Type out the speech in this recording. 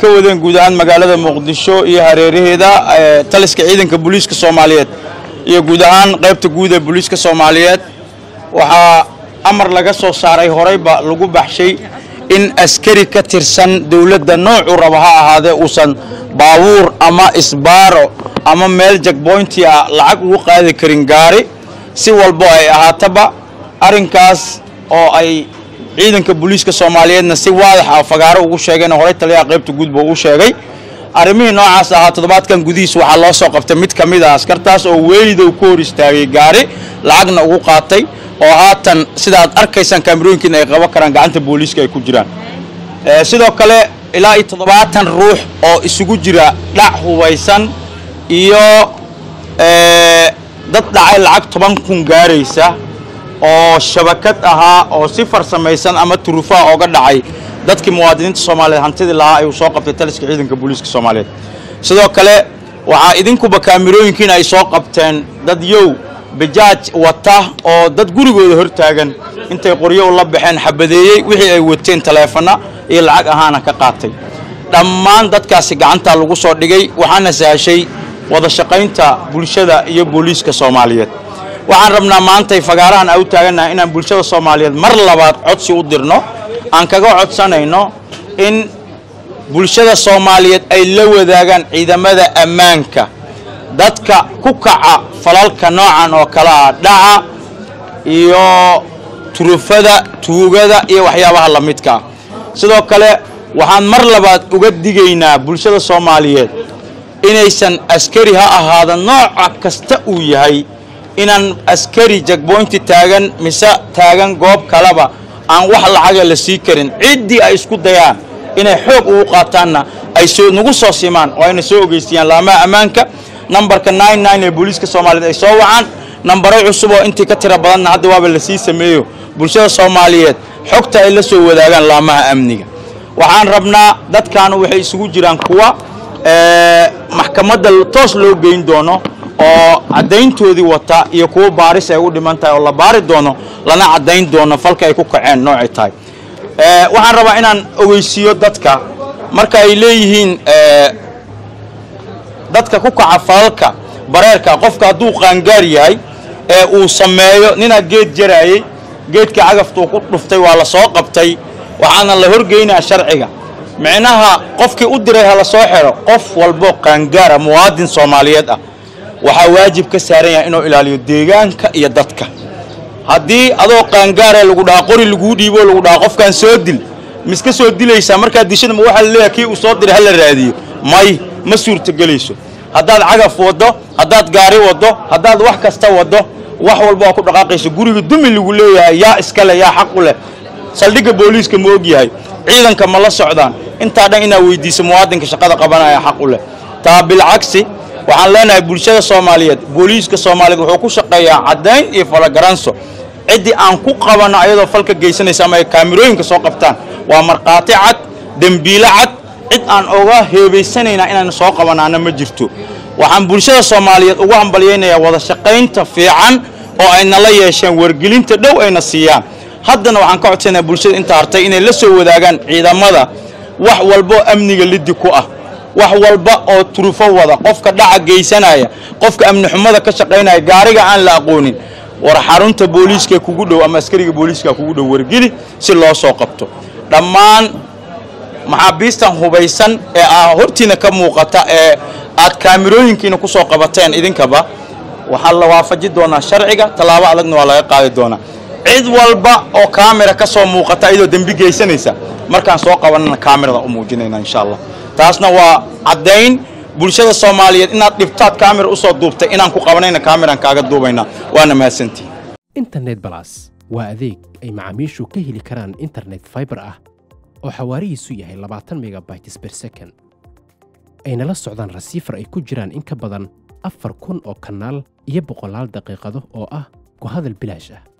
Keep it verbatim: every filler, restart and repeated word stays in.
كودن جودان مقالة مقدسو يهريره هذا تلس كعيدن كبوليس كصوماليات يجودان قبض جود البوليس كصوماليات وها أمر لجسوا صاري هريبة لجوب بحشي إن أسكري كترسن دولة النوع ربها هذا وصن باور أما إسبارو أما ميل جك بوينتي لعق وقاعد كرينجاري سوى البوي هاتبا أرنكاس أو أي ciidanka booliska Soomaaliyeedna si waadax ah fagaaro ugu sheegeen hore taliya qaybta gudbo uu sheegay arimihii noocaas ah toddobaadkan gudihiisa waxa loo soo qabtay mid kamid ah askartaas oo weeyda uu ku hor istaagay gaari lacagna ugu qaatay oo haatan sidaad arkaysan kamerooyinka ay qabo karaan gacanta booliska ay ku jiraan ee sidoo kale ilaa toddobaatan ruux oo isugu jira dhac hubaysan iyo ee dad dhacay lacag toban kun gaaraysa oo shabakad aha oo si farsameysan ama turufa uga dhacay dadkii muwaadiniinta Soomaaliyeed hantida lahaa ay u soo qabtay taliska ciidanka booliska Soomaaliyeed sidoo kale waxa idinku ba kaamirooyinkiina ay soo qabteen dad yow bajaaj wata oo dad gurigooda hor taagan intay qoryo la baxeen xabadeeyay wixii ay wateen taleefana ee lacag ahaana ka qaatay dhammaan dadkaasi gacanta lagu soo dhigay waxaana saashay wada shaqaynta bulshada iyo booliska Soomaaliyeed waxaan rabnaa maanta fagaarahan ay u taaganahay inaan bulshada Soomaaliyeed mar labaad codsi u dirno aan kaga codsanayno in bulshada Soomaaliyeed ay la wadaagaan ciidamada ammaanka dadka ku kaca falalka noocan oo kala dhaca iyo turufada tuugada iyo waxyaabaha la midka sidoo kale waxaan mar labaad uga digaynaa bulshada Soomaaliyeed inaysan askari ha ahaadaan nooc kasta uu yahay inaan askari jagboynti taagan misa taagan goob kalaba aan wax lacag la sii karin cidii ay isku dayaan inay xoog ugu qaataanna ay soo nagu soo siimaan oo ay soo ogeystiyaan laama amaanka numberka nine nine ee booliska Soomaaliyeed ay soo wacaan numberay cusub oo intii ka tira badan hadda waaba la sii sameeyo bulshada Soomaaliyeed xogta ay la soo wadaagaan laamaha amniga waxaan rabnaa dadkan waxay isugu jiraan kuwa ee maxkamadda toos loo geyn doono oo cadayntoodi wata iyo kuwa baaris ay u dhimantay oo la baari doono lana cadayn doono falka ay ku kaceen noocay tahay ee waxaan rabaa inaan ogeysiyo dadka marka ay leeyihiin ee dadka ku kaca falka bareerka qofka haduu qaangaar yahay ee uu sameeyo nina geed jaraayay geedka cagaftu ku dhuftay waa la soo qabtay waxaana la horgeynaa sharciiga macnaha qofkii u diray hala soo xiro qof walba qaangaar muwaadin Soomaaliyeed ah waxa waajib ka saaran inuu ilaaliyo deegaanka iyo dadka hadii adoo qaangaar lagu dhaaqori lagu dhiibo lagu dhaaqo qofkan soo dil miska soo dilaysa marka dishin ma waxa leeyahay kii uu soo diray hal raadiyo may ma suurta galayso hadaad cagaf wado hadaad gaari wado hadaad wax kasta wado wax walba ku dhaqaaqayso guriga dumi lagu leeyahay yaa iskale yaa xaq u leh saldhiga booliska ma og yahay ciidanka ma la socdaan inta dhan inaa weydiiso muwaadinka shaqada qabanaya xaq u leh taa bil aksi waxaan leenahay bulshada Soomaaliyeed booliska Soomaaliyeed wuxuu ku shaqeeyaa cadayn iyo falagaranso cidii aan ku qabano ayadoo falka geysanaysa ama kaamirooyinka soo qabtaan waa marqaati cad dambiila cad cid aan uga heebaysanayna inaan soo qabanaana ma jirto waxaan bulshada Soomaaliyeed ugu hambalyeynaa wada shaqaynta fiican oo ay nala yeesheen wargelinta dhow ayna siiyaan haddana waxaan ka codsanayaa bulshada inta hartay inay la soo wadaagaan ciidamada wax walba amniga liddi ku ah wax walba oo turufo wada qofka dhaca geysanaya qofka amni xumada ka shaqeynaya gaariga aan la aqoonin war xarunta booliska kugu dhow ama askariga booliska kugu dhow wargeli si loo soo qabto dhammaan maxaabiistan hubaysan ee hortiina ka muuqata ee aad kaamirooyinkiina ku soo qabateen idinkaba waxa la waafajin doonaa sharciiga talaabo adagna waa laga qaadi doonaa cid walba oo kaamera ka soo muuqata iyadoo dambi geysanaysa markaan soo qabanana kaamirada u muujinayna insha Allah taasna waa cadayn bulshada Soomaaliyeed inaad dhibtaad kaamir u soo duubtay inaan ku qabanayna kaamiran kaaga duubayna waana maasanti internet plus waa adeeg ay macaamiishu ka heli karaan internet fiber ah oo xawaarihiisu yahay labaatan megabytes per second ayna la socdaan receiver ay ku jiraan in ka badan afar kun oo kanaal iyo boqolaal daqiiqado oo ah ku hadal bilaash ah